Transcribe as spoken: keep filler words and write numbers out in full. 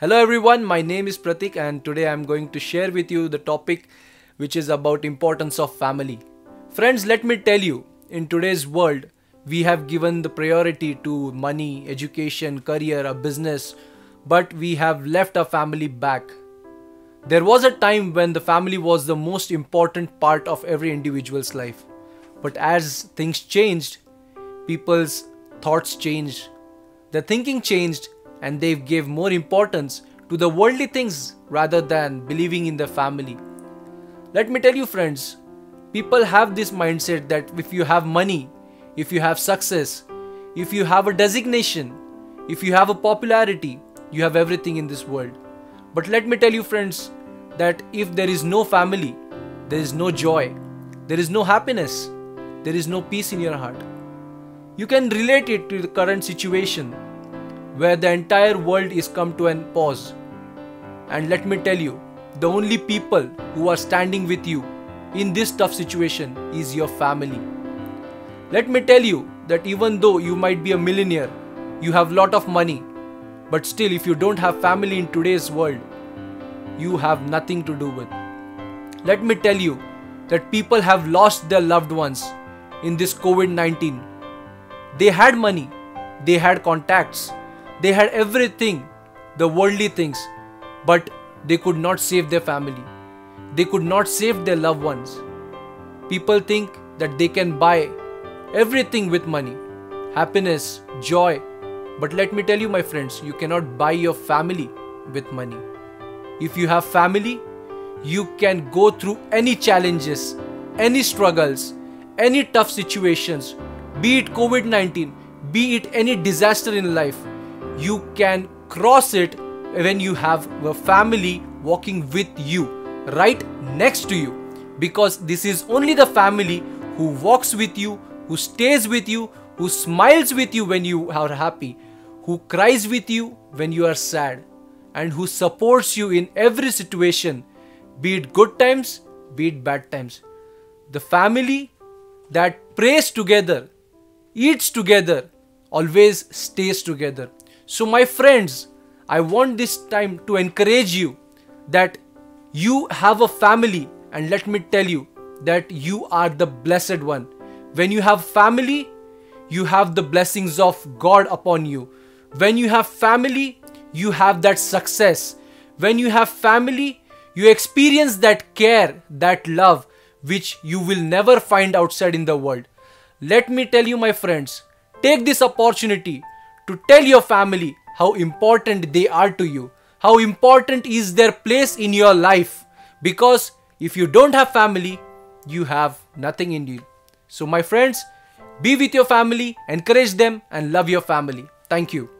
Hello everyone, my name is Pratik and today I am going to share with you the topic which is about importance of family. Friends, let me tell you, in today's world, we have given the priority to money, education, career, a business, but we have left our family back. There was a time when the family was the most important part of every individual's life. But as things changed, people's thoughts changed, their thinking changed, and they gave more importance to the worldly things rather than believing in the family. Let me tell you friends, people have this mindset that if you have money, if you have success, if you have a designation, if you have a popularity, you have everything in this world. But let me tell you friends, that if there is no family, there is no joy, there is no happiness, there is no peace in your heart. You can relate it to the current situation, where the entire world is come to an pause. And let me tell you, the only people who are standing with you in this tough situation is your family. Let me tell you that even though you might be a millionaire, you have lot of money, but still if you don't have family in today's world, you have nothing to do with. Let me tell you that people have lost their loved ones in this COVID nineteen. They had money, they had contacts, they had everything, the worldly things, but they could not save their family. They could not save their loved ones. People think that they can buy everything with money, happiness, joy. But let me tell you my friends, you cannot buy your family with money. If you have family, you can go through any challenges, any struggles, any tough situations, be it COVID nineteen, be it any disaster in life. You can cross it when you have a family walking with you, right next to you. Because this is only the family who walks with you, who stays with you, who smiles with you when you are happy, who cries with you when you are sad, and who supports you in every situation, be it good times, be it bad times. The family that prays together, eats together, always stays together. So my friends, I want this time to encourage you that you have a family, and let me tell you that you are the blessed one. When you have family, you have the blessings of God upon you. When you have family, you have that success. When you have family, you experience that care, that love, which you will never find outside in the world. Let me tell you my friends, take this opportunity to tell your family how important they are to you, how important is their place in your life. Because if you don't have family, you have nothing in you. So my friends, be with your family, encourage them and love your family. Thank you.